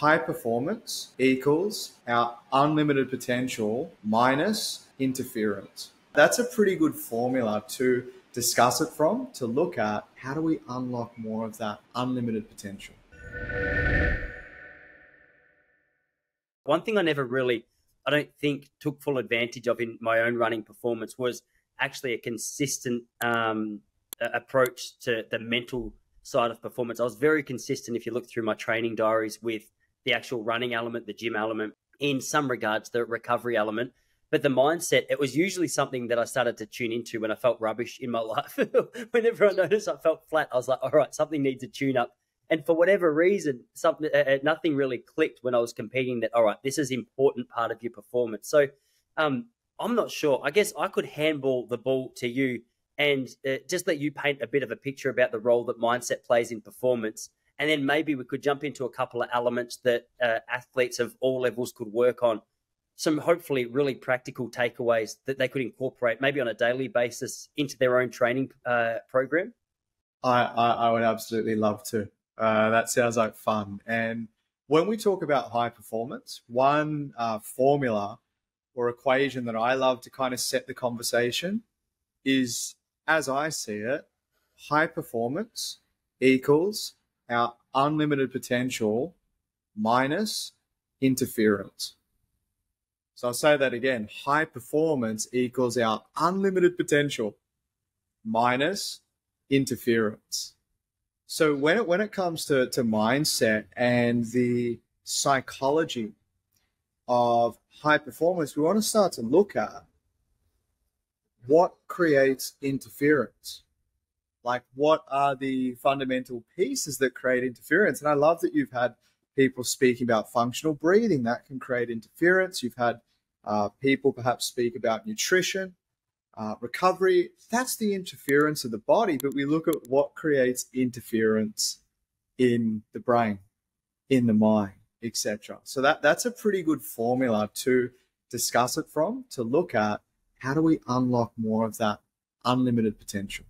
high performance equals our unlimited potential minus interference. That's a pretty good formula to discuss it from, to look at how do we unlock more of that unlimited potential. One thing I never really, I don't think, took full advantage of in my own running performance was actually a consistent approach to the mental side of performance. I was very consistent, if you look through my training diaries, with the actual running element, the gym element, in some regards, the recovery element. But the mindset, it was usually something that I started to tune into when I felt rubbish in my life. Whenever I noticed I felt flat, I was like, all right, something needs to tune up. And for whatever reason, nothing really clicked when I was competing that, all right, this is an important part of your performance. So I'm not sure. I guess I could handball the ball to you and just let you paint a bit of a picture about the role that mindset plays in performance. And then maybe we could jump into a couple of elements that athletes of all levels could work on. Some hopefully really practical takeaways that they could incorporate maybe on a daily basis into their own training program. I would absolutely love to. That sounds like fun. And when we talk about high performance, one formula or equation that I love to kind of set the conversation is, as I see it, high performance equals our unlimited potential minus interference. So I'll say that again, high performance equals our unlimited potential minus interference. So when it comes to mindset and the psychology of high performance, we want to start to look at what creates interference. Like, what are the fundamental pieces that create interference? And I love that you've had people speaking about functional breathing. That can create interference. You've had people perhaps speak about nutrition. Recovery, that's the interference of the body, but we look at what creates interference in the brain, in the mind, etc. So that's a pretty good formula to discuss it from, to look at how do we unlock more of that unlimited potential.